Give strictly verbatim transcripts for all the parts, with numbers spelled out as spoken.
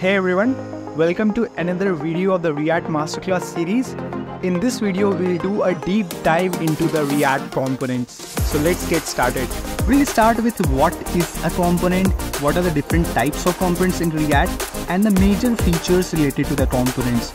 Hey everyone, welcome to another video of the React Masterclass series. In this video, we'll do a deep dive into the React components. So let's get started. We'll start with what is a component, what are the different types of components in React, and the major features related to the components.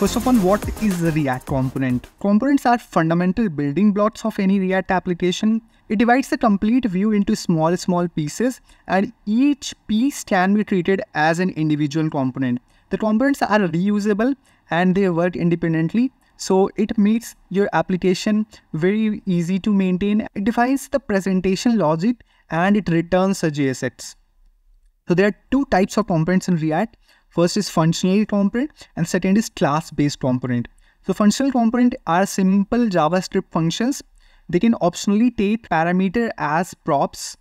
First of all, what is the React component? Components are fundamental building blocks of any React application. It divides the complete view into small, small pieces, and each piece can be treated as an individual component. The components are reusable and they work independently, so it makes your application very easy to maintain. It defines the presentation logic and it returns a J S X. So there are two types of components in React. First is functional component and second is class-based component. So functional component are simple JavaScript functions. They can optionally take parameter as props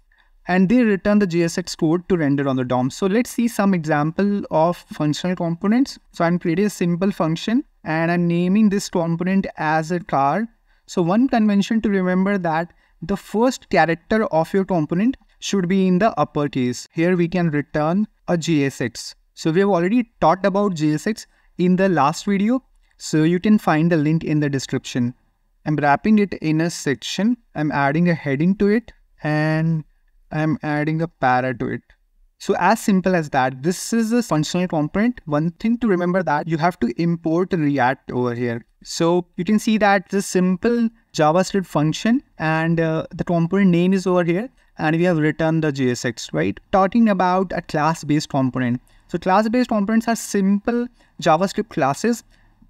and they return the J S X code to render on the D O M. So let's see some example of functional components. So I'm creating a simple function and I'm naming this component as a car. So one convention to remember that the first character of your component should be in the uppercase. Here we can return a J S X. So we have already talked about J S X in the last video, so you can find the link in the description. I'm wrapping it in a section, I'm adding a heading to it, and I'm adding a para to it. So as simple as that, this is a functional component. One thing to remember that you have to import React over here. So you can see that this simple JavaScript function and uh, the component name is over here, and we have returned the J S X, right? Talking about a class-based component. So class-based components are simple JavaScript classes,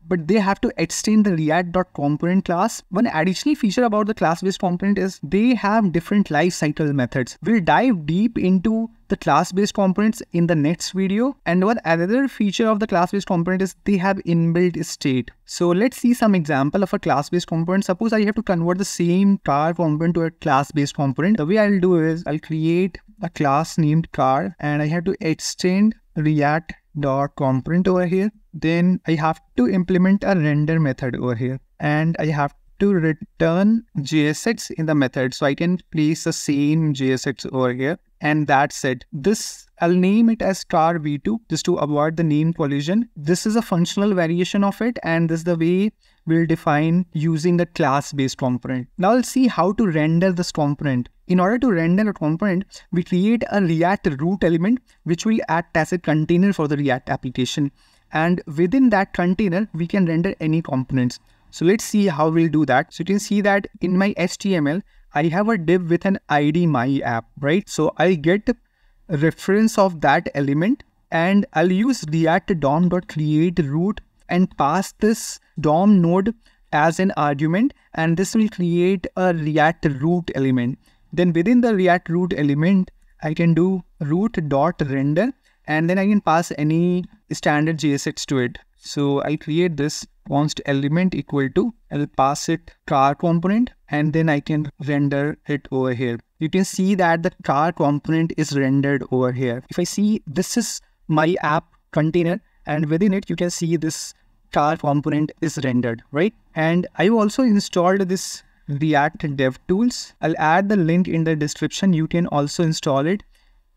but they have to extend the react.component class. One additional feature about the class-based component is they have different lifecycle methods. We'll dive deep into the class-based components in the next video. And one another feature of the class-based component is they have inbuilt state. So let's see some example of a class-based component. Suppose I have to convert the same car component to a class-based component. The way I'll do is I'll create a class named car and I have to extend React dot component over here. Then I have to implement a render method over here and I have to return J S X in the method, so I can place the same J S X over here, and that's it. This I'll name it as car v two just to avoid the name collision. This is a functional variation of it, and this is the way we'll define using the class-based component. Now I'll see how to render this component. In order to render a component, we create a React root element which will act as a container for the React application. And within that container, we can render any components. So let's see how we'll do that. So you can see that in my H T M L, I have a div with an I D my app, right? So I get a reference of that element and I'll use React D O M.create root and pass this D O M node as an argument, and this will create a React root element. Then within the React root element, I can do root.render and then I can pass any standard J S X to it. So I'll create this const element equal to, I'll pass it car component and then I can render it over here. You can see that the car component is rendered over here. If I see, this is my app container and within it, you can see this car component is rendered, right? And I also installed this React DevTools. I'll add the link in the description. You can also install it.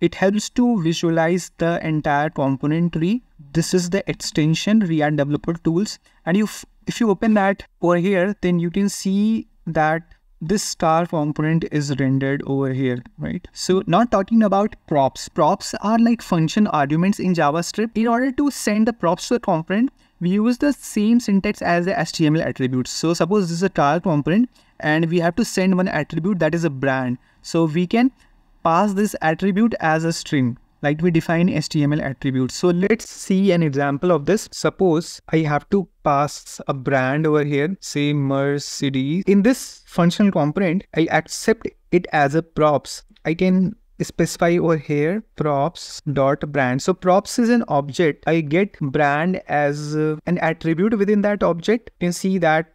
It helps to visualize the entire component tree. This is the extension React Developer Tools. And you, if you open that over here, then you can see that this star component is rendered over here, right? So not talking about props. Props are like function arguments in JavaScript. In order to send the props to a component, we use the same syntax as the H T M L attributes. So suppose this is a car component and we have to send one attribute, that is a brand. So we can pass this attribute as a string, like we define H T M L attributes. So let's see an example of this. Suppose I have to pass a brand over here, say Mercedes. In this functional component, I accept it as a props. I can specify over here props.brand. So props is an object. I get brand as an attribute within that object. You can see that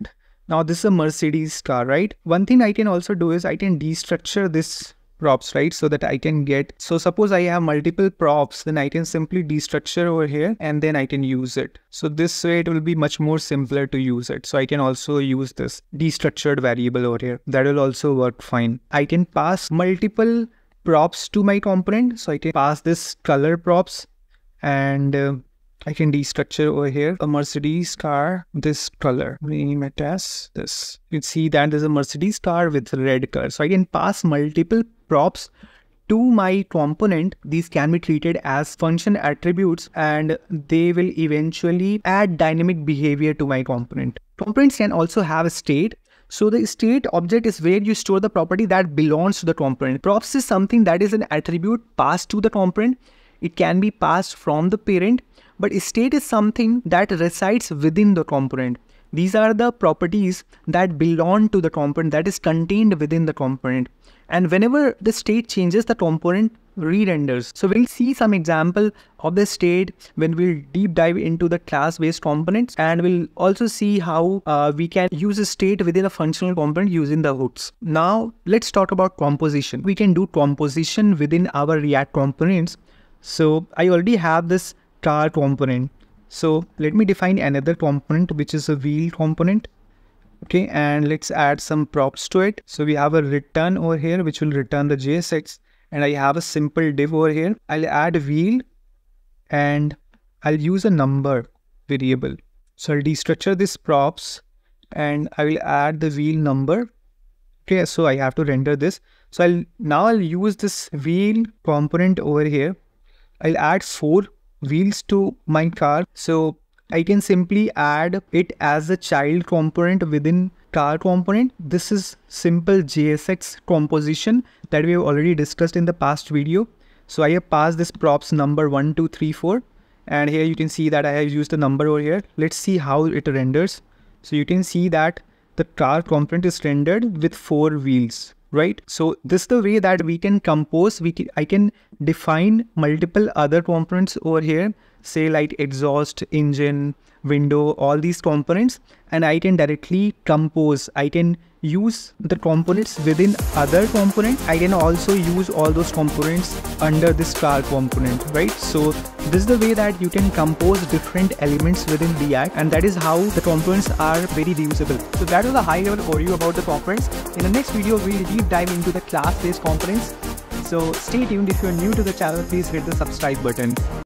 now this is a Mercedes car, right? One thing I can also do is I can destructure this props, right? So that I can get, so suppose I have multiple props, then I can simply destructure over here and then I can use it. So this way it will be much more simpler to use it. So I can also use this destructured variable over here. That will also work fine. I can pass multiple props to my component. So I can pass this color props and uh, I can destructure over here a Mercedes car, this color, rename it as this. You see that there's a Mercedes car with a red color. So I can pass multiple props to my component. These can be treated as function attributes and they will eventually add dynamic behavior to my component. Components can also have a state. So the state object is where you store the property that belongs to the component. Props is something that is an attribute passed to the component. It can be passed from the parent, but state is something that resides within the component. These are the properties that belong to the component, that is contained within the component. And whenever the state changes, the component re-renders. So we'll see some example of the state when we'll deep dive into the class-based components, and we'll also see how uh, we can use a state within a functional component using the hooks. Now let's talk about composition. We can do composition within our React components. So I already have this car component. So let me define another component, which is a wheel component. Okay, and let's add some props to it. So we have a return over here, which will return the J S X. And I have a simple div over here. I'll add a wheel and I'll use a number variable. So I'll destructure this props and I will add the wheel number. Okay, so I have to render this. So I'll now I'll use this wheel component over here. I'll add four wheels to my car. So I can simply add it as a child component within car component. This is simple J S X composition that we have already discussed in the past video. So I have passed this props number one, two, three, four. And here you can see that I have used the number over here. Let's see how it renders. So you can see that the car component is rendered with four wheels. Right, so this is the way that we can compose. We can, I can define multiple other components over here, say like exhaust, engine, window, all these components, and I can directly compose. I can use the components within other component. I can also use all those components under this car component, right? So this is the way that you can compose different elements within React, and that is how the components are very reusable. So that was a high level overview about the components. In the next video, we'll deep dive into the class-based components. So stay tuned. If you're new to the channel, please hit the subscribe button.